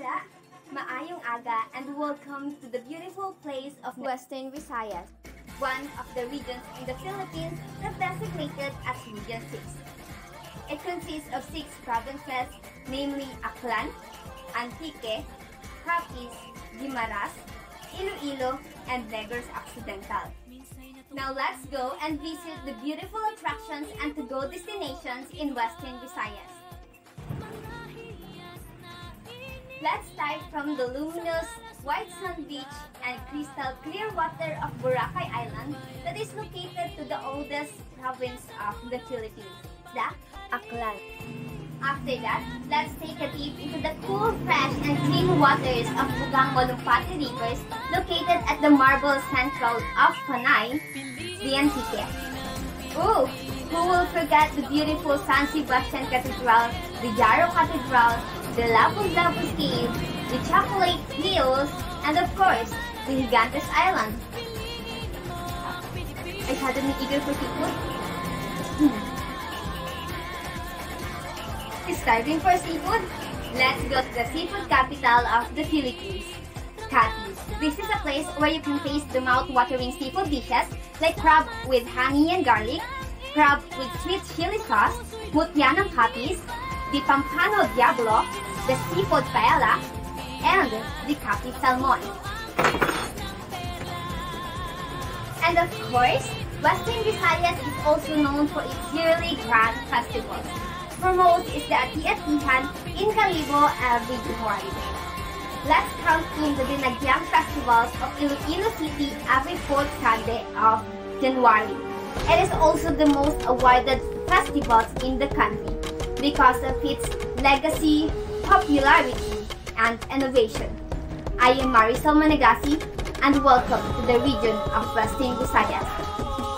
Manila, Maayong Aga, and welcome to the beautiful place of Western Visayas, one of the regions in the Philippines that designated as Region 6. It consists of 6 provinces, namely Aklan, Antique, Capiz, Guimaras, Iloilo, and Negros Occidental. Now let's go and visit the beautiful attractions and to-go destinations in Western Visayas. Let's start from the luminous white sand beach and crystal clear water of Boracay Island that is located to the oldest province of the Philippines, the Aklan. After that, let's take a dip into the cool, fresh, and clean waters of Bugang-Olumpati Rivers located at the marble sandcloud of Panay, the Antique. Oh, who will forget the beautiful San Sebastian Cathedral, the Yaro Cathedral, the Lapu-Lapu Shrine, the Chocolate Hills, and of course, the Gigantes Island. I suddenly eager for seafood. Starving for seafood? Let's go to the seafood capital of the Philippines, Capiz. This is a place where you can taste the mouth-watering seafood dishes like crab with honey and garlic, crab with sweet chili sauce, putianong Capiz, the Pampano Diablo, the seafood paella, and the Capiz Salmon. And of course, Western Visayas is also known for its yearly grand festivals. Foremost is the Ati-Atihan in Kalibo every January. Let's count in the Dinagyang Festivals of Iloilo City every 4th Sunday of January. It is also the most awarded festivals in the country because of its legacy, popularity, and innovation. I am Marisol Managasi, and welcome to the region of Western Visayas.